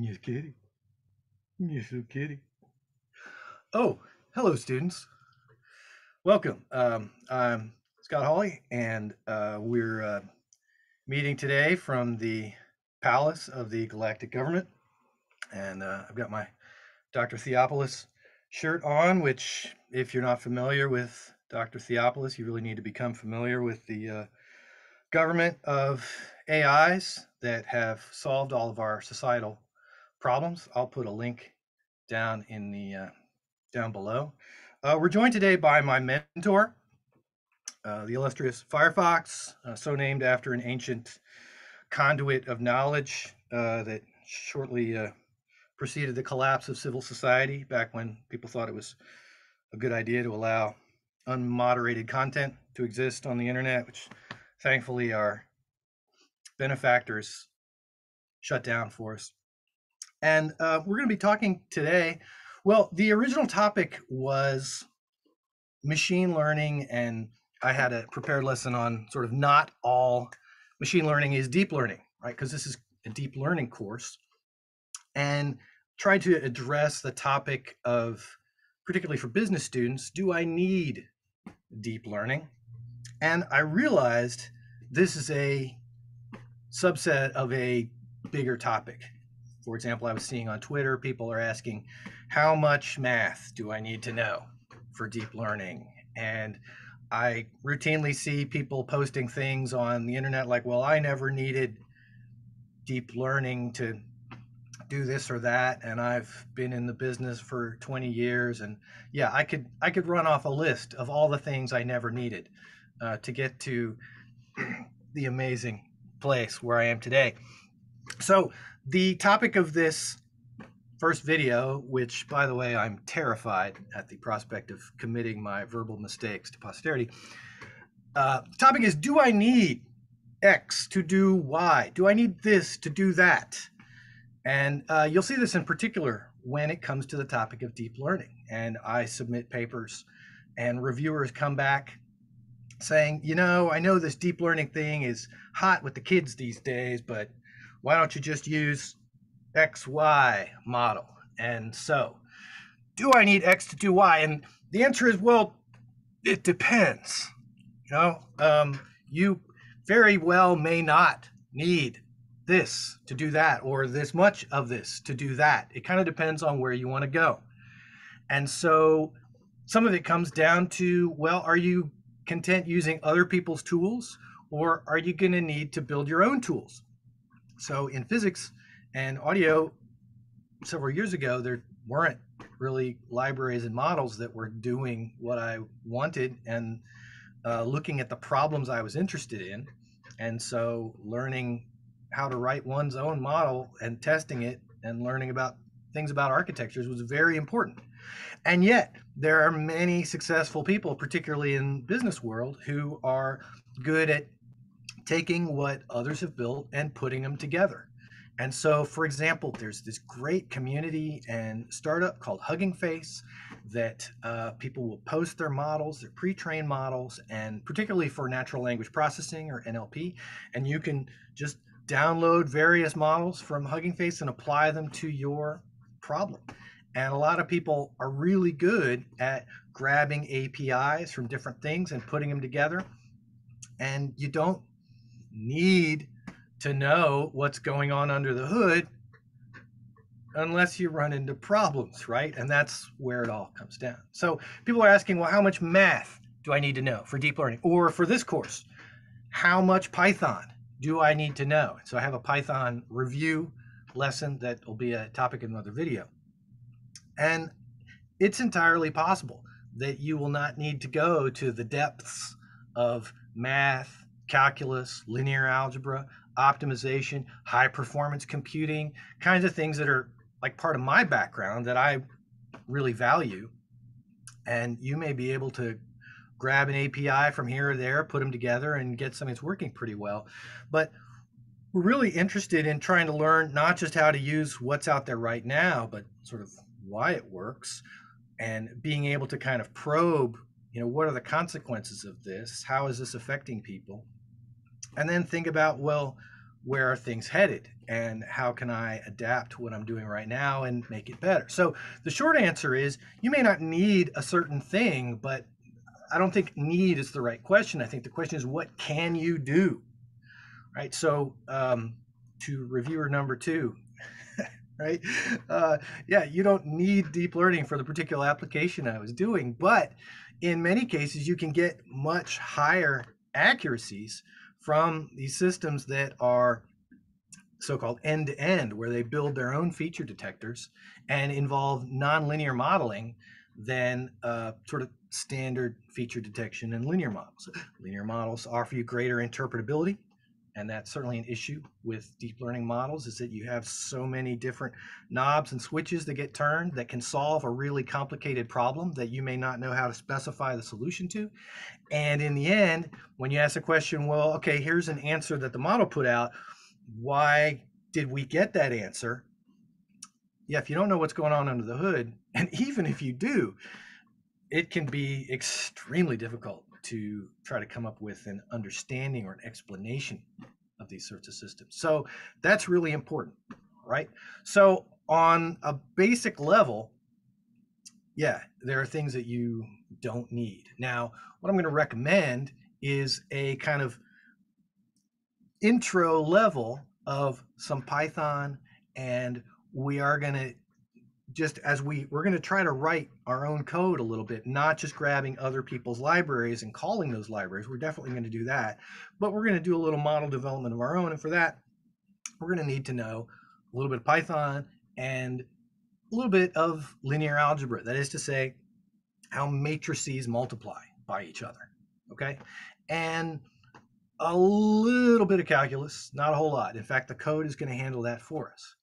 Yes, kitty. Yes, kitty. Oh, hello, students. Welcome. I'm Scott Hawley, and we're meeting today from the Palace of the Galactic Government. And I've got my Dr. Theopolis shirt on, which, if you're not familiar with Dr. Theopolis, you really need to become familiar with the government of AIs that have solved all of our societal problems. I'll put a link down in the down below. We're joined today by my mentor, the illustrious Firefox, so named after an ancient conduit of knowledge that shortly preceded the collapse of civil society, back when people thought it was a good idea to allow unmoderated content to exist on the internet, which thankfully our benefactors shut down for us. And we're going to be talking today. Well, the original topic was machine learning, and I had a prepared lesson on sort of not all machine learning is deep learning, right? Because this is a deep learning course, and tried to address the topic of, particularly for business students, do I need deep learning? And I realized this is a subset of a bigger topic. For example, I was seeing on Twitter, people are asking, how much math do I need to know for deep learning? And I routinely see people posting things on the internet like, well, I never needed deep learning to do this or that, and I've been in the business for 20 years, and yeah, I could run off a list of all the things I never needed to get to the amazing place where I am today. So the topic of this first video, which, by the way, I'm terrified at the prospect of committing my verbal mistakes to posterity, the topic is, do I need X to do Y? Do I need this to do that? And you'll see this in particular when it comes to the topic of deep learning. And I submit papers, and reviewers come back saying, you know, I know this deep learning thing is hot with the kids these days, but why don't you just use XY model? And so, do I need X to do Y? And the answer is, well, it depends. You know, you very well may not need this to do that, or this much of this to do that. It kind of depends on where you want to go. And so some of it comes down to, well, are you content using other people's tools, or are you going to need to build your own tools? So in physics and audio, several years ago, there weren't really libraries and models that were doing what I wanted and looking at the problems I was interested in. And so learning how to write one's own model and testing it and learning about things about architectures was very important. And yet there are many successful people, particularly in business world, who are good at taking what others have built and putting them together. And so, for example, there's this great community and startup called Hugging Face that people will post their models, their pre-trained models, and particularly for natural language processing, or NLP, and you can just download various models from Hugging Face and apply them to your problem. And a lot of people are really good at grabbing APIs from different things and putting them together. And you don't need to know what's going on under the hood unless you run into problems, right? And that's where it all comes down. So people are asking, well, how much math do I need to know for deep learning? Or for this course, how much Python do I need to know? So I have a Python review lesson that will be a topic in another video. And it's entirely possible that you will not need to go to the depths of math, calculus, linear algebra, optimization, high performance computing, kinds of things that are like part of my background that I really value. And you may be able to grab an API from here or there, put them together, and get something that's working pretty well. But we're really interested in trying to learn not just how to use what's out there right now, but sort of why it works, and being able to kind of probe, you know, what are the consequences of this? How is this affecting people? And then think about, well, where are things headed and how can I adapt to what I'm doing right now and make it better? So the short answer is you may not need a certain thing, but I don't think need is the right question. I think the question is, what can you do? Right? So to reviewer number two, right? Yeah, you don't need deep learning for the particular application I was doing, but in many cases, you can get much higher accuracies from these systems that are so-called end-to-end, where they build their own feature detectors and involve nonlinear modeling than sort of standard feature detection and linear models. Linear models offer you greater interpretability, and that's certainly an issue with deep learning models, is that you have so many different knobs and switches that get turned that can solve a really complicated problem that you may not know how to specify the solution to. And in the end, when you ask a question, well, okay, here's an answer that the model put out, why did we get that answer? Yeah, if you don't know what's going on under the hood, and even if you do, it can be extremely difficult to try to come up with an understanding or an explanation of these sorts of systems. So that's really important, right? So on a basic level, yeah, there are things that you don't need. Now, what I'm going to recommend is a kind of intro level of some Python, and we are going to just as we're going to try to write our own code a little bit, not just grabbing other people's libraries and calling those libraries. We're definitely going to do that, but we're going to do a little model development of our own. And for that, we're going to need to know a little bit of Python and a little bit of linear algebra. That is to say, how matrices multiply by each other. Okay. And a little bit of calculus, not a whole lot. In fact, the code is going to handle that for us.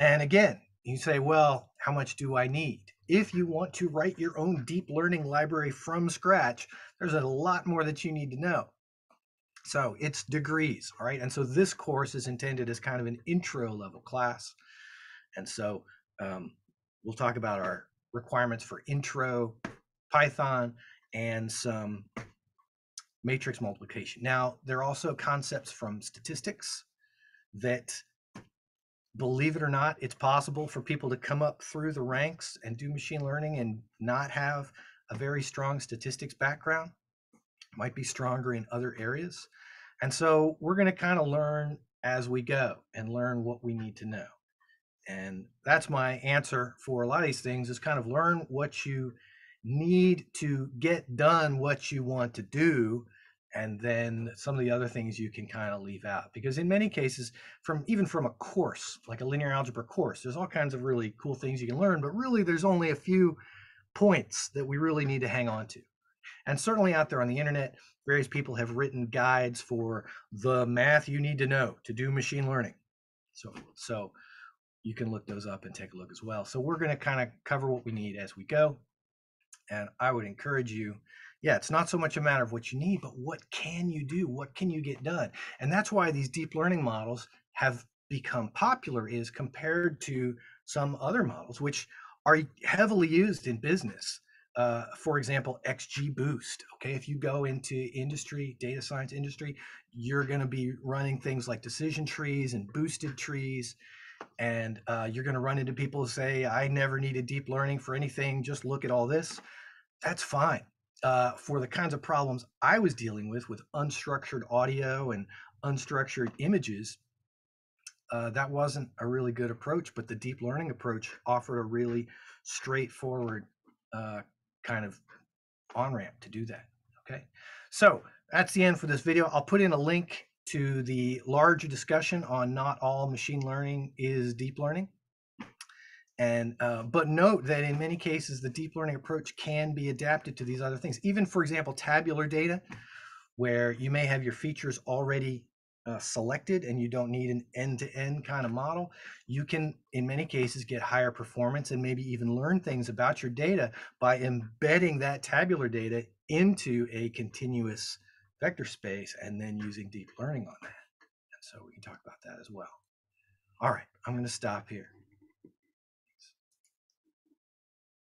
And again, you say, well, how much do I need? If you want to write your own deep learning library from scratch, there's a lot more that you need to know. So it's degrees, all right? And so this course is intended as kind of an intro level class. And so we'll talk about our requirements for intro Python and some matrix multiplication. Now, there are also concepts from statistics that, believe it or not, it's possible for people to come up through the ranks and do machine learning and not have a very strong statistics background. It might be stronger in other areas. And so we're going to kind of learn as we go and learn what we need to know. And that's my answer for a lot of these things, is kind of learn what you need to get done, what you want to do. And then some of the other things you can kind of leave out, because in many cases, even from a course, like a linear algebra course, there's all kinds of really cool things you can learn, but really there's only a few points that we really need to hang on to. And certainly out there on the internet, various people have written guides for the math you need to know to do machine learning. So you can look those up and take a look as well. So we're going to kind of cover what we need as we go. And I would encourage you, yeah, it's not so much a matter of what you need, but what can you do? What can you get done? And that's why these deep learning models have become popular, is compared to some other models, which are heavily used in business. For example, XGBoost. Okay, if you go into industry, data science industry, you're going to be running things like decision trees and boosted trees. And you're going to run into people who say, I never needed deep learning for anything. Just look at all this. That's fine. For the kinds of problems I was dealing with unstructured audio and unstructured images, that wasn't a really good approach, but the deep learning approach offered a really straightforward kind of on-ramp to do that. Okay, so that's the end for this video. I'll put in a link to the larger discussion on not all machine learning is deep learning. And but note that in many cases, the deep learning approach can be adapted to these other things. Even, for example, tabular data, where you may have your features already selected and you don't need an end-to-end kind of model, you can, in many cases, get higher performance and maybe even learn things about your data by embedding that tabular data into a continuous vector space and then using deep learning on that. And so we can talk about that as well. All right, I'm going to stop here.